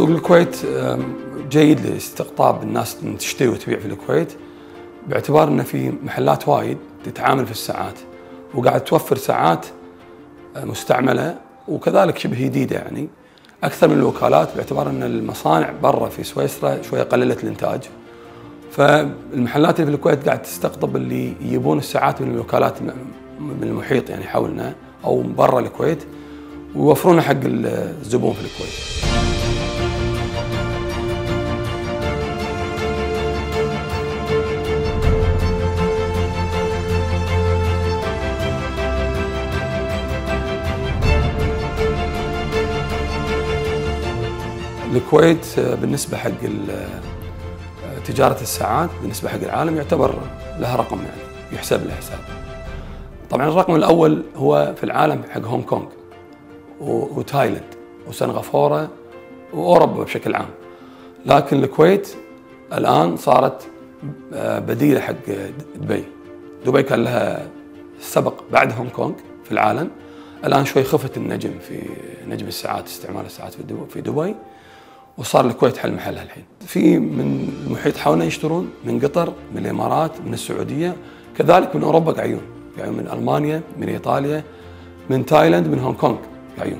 سوق الكويت جيد لاستقطاب الناس من تشتري وتبيع في الكويت، باعتبار انه في محلات وايد تتعامل في الساعات وقاعد توفر ساعات مستعمله وكذلك شبه جديده، يعني اكثر من الوكالات، باعتبار ان المصانع برا في سويسرا شويه قللت الانتاج، فالمحلات اللي في الكويت قاعد تستقطب اللي يبون الساعات من الوكالات من المحيط يعني حولنا او برا الكويت ويوفرونها حق الزبون في الكويت. الكويت بالنسبة حق تجارة الساعات بالنسبة حق العالم يعتبر لها رقم، يعني يحسب له حساب. طبعا الرقم الأول هو في العالم حق هونغ كونغ وتايلند وسنغافورة وأوروبا بشكل عام، لكن الكويت الآن صارت بديلة حق دبي. دبي كان لها السبق بعد هونغ كونغ في العالم، الآن شوي خفت النجم في نجم الساعات، استعمال الساعات في دبي، وصار الكويت حل محلها الحين. في من المحيط حولنا يشترون من قطر، من الامارات، من السعوديه، كذلك من اوروبا قاعدين من المانيا، من ايطاليا، من تايلاند، من هونغ كونغ قاعدين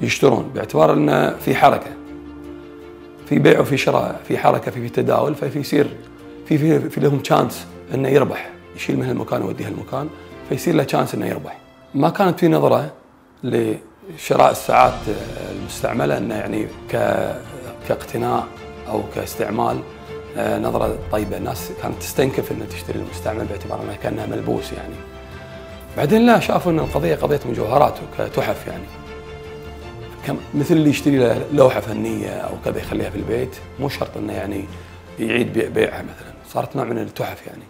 يشترون، باعتبار ان في حركه، في بيع وفي شراء، في حركه، في تداول، فيصير في لهم تشانس انه يربح، يشيل من هالمكان ويوديه هالمكان، فيصير له تشانس انه يربح. ما كانت في نظره شراء الساعات المستعمله انه يعني كاقتناء او كاستعمال نظره طيبه، الناس كانت تستنكف انها تشتري المستعمل باعتبار انها كانها ملبوس يعني. بعدين لا، شافوا ان القضيه قضيه مجوهرات وكتحف، يعني مثل اللي يشتري له لوحه فنيه او كذا يخليها في البيت، مو شرط انه يعني يعيد بيعها مثلا، صارت نوع من التحف يعني.